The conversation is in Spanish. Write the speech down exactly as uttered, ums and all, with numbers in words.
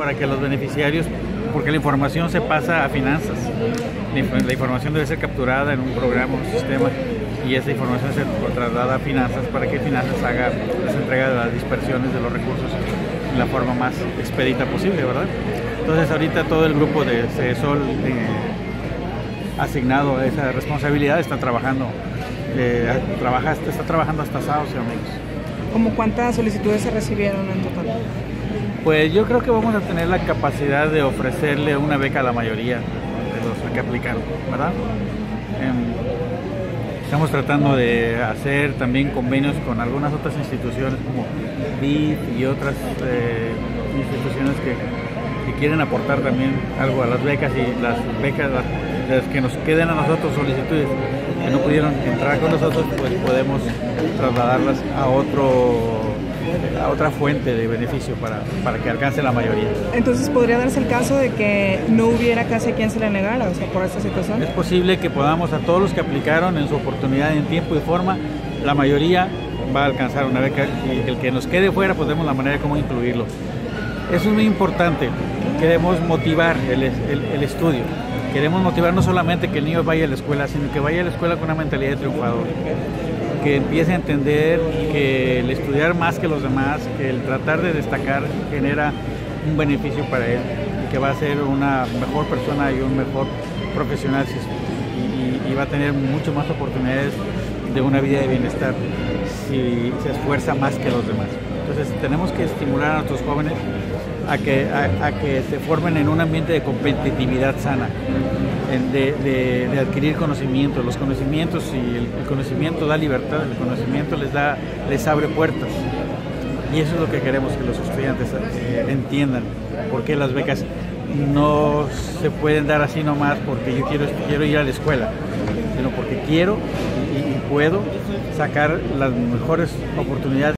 para que los beneficiarios, porque la información se pasa a finanzas, la, la información debe ser capturada en un programa, un sistema, y esa información se traslada a finanzas para que finanzas haga las entregas de las dispersiones de los recursos de la forma más expedita posible, ¿verdad? Entonces ahorita todo el grupo de CESOL eh, asignado a esa responsabilidad está trabajando, eh, trabaja, está trabajando hasta sábados y domingos. ¿Cómo cuántas solicitudes se recibieron en total? Pues yo creo que vamos a tener la capacidad de ofrecerle una beca a la mayoría de los que aplicaron, ¿verdad? Eh, estamos tratando de hacer también convenios con algunas otras instituciones como B I D y otras eh, instituciones que, que quieren aportar también algo a las becas, y las becas las, las que nos queden a nosotros, solicitudes que no pudieron entrar con nosotros, pues podemos trasladarlas a otro... a otra fuente de beneficio para, para que alcance la mayoría. Entonces, ¿podría darse el caso de que no hubiera casi a quien se le negara, o sea, por esta situación? Es posible que podamos, a todos los que aplicaron en su oportunidad, en tiempo y forma, la mayoría va a alcanzar una beca, y el que nos quede fuera, pues vemos la manera de cómo incluirlo. Eso es muy importante. Queremos motivar el, el, el estudio. Queremos motivar no solamente que el niño vaya a la escuela, sino que vaya a la escuela con una mentalidad de triunfador, que empiece a entender que el estudiar más que los demás, que el tratar de destacar genera un beneficio para él, que va a ser una mejor persona y un mejor profesional, y, y va a tener mucho más oportunidades de una vida de bienestar si se esfuerza más que los demás. Entonces tenemos que estimular a nuestros jóvenes a que, a, a que se formen en un ambiente de competitividad sana, de, de, de adquirir conocimientos. Los conocimientos, y el, el conocimiento da libertad, el conocimiento les, da, les abre puertas. Y eso es lo que queremos que los estudiantes eh, entiendan, porque las becas no se pueden dar así nomás porque yo quiero, quiero ir a la escuela, sino porque quiero y, y puedo sacar las mejores oportunidades.